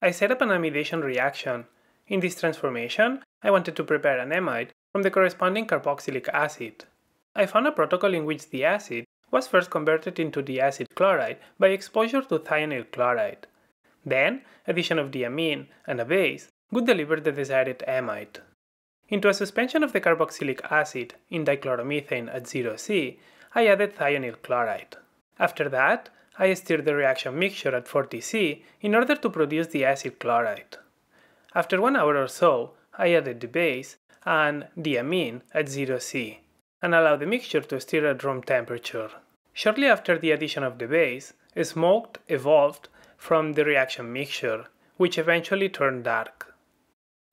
I set up an amidation reaction. In this transformation, I wanted to prepare an amide from the corresponding carboxylic acid. I found a protocol in which the acid was first converted into diacid chloride by exposure to thionyl chloride. Then, addition of the amine and a base would deliver the desired amide. Into a suspension of the carboxylic acid in dichloromethane at 0°C, I added thionyl chloride. After that, I stirred the reaction mixture at 40°C in order to produce the acid chloride. After 1 hour or so, I added the base and the amine at 0°C and allowed the mixture to stir at room temperature. Shortly after the addition of the base, smoke evolved from the reaction mixture, which eventually turned dark.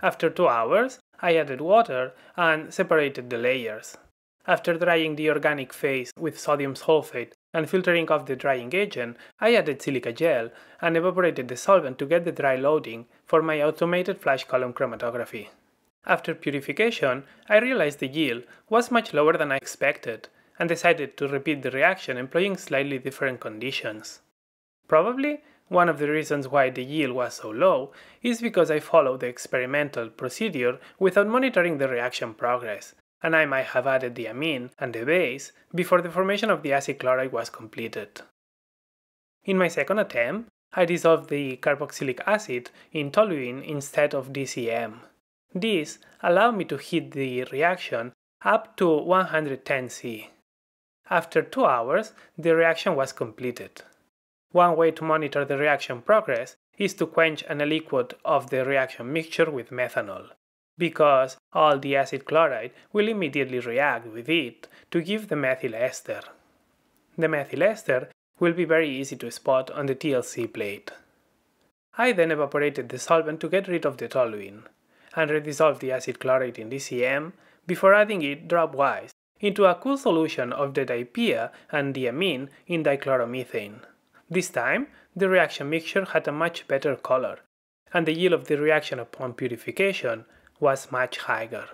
After 2 hours, I added water and separated the layers. After drying the organic phase with sodium sulfate and filtering off the drying agent, I added silica gel and evaporated the solvent to get the dry loading for my automated flash column chromatography. After purification, I realized the yield was much lower than I expected and decided to repeat the reaction employing slightly different conditions. Probably, one of the reasons why the yield was so low is because I followed the experimental procedure without monitoring the reaction progress, and I might have added the amine and the base before the formation of the acid chloride was completed. In my second attempt, I dissolved the carboxylic acid in toluene instead of DCM. This allowed me to heat the reaction up to 110°C. After 2 hours, the reaction was completed. One way to monitor the reaction progress is to quench an aliquot of the reaction mixture with methanol, because all the acid chloride will immediately react with it to give the methyl ester. The methyl ester will be very easy to spot on the TLC plate. I then evaporated the solvent to get rid of the toluene, and redissolved the acid chloride in DCM before adding it dropwise into a cool solution of the DIPEA and the amine in dichloromethane. This time, the reaction mixture had a much better color, and the yield of the reaction upon purification was much higher.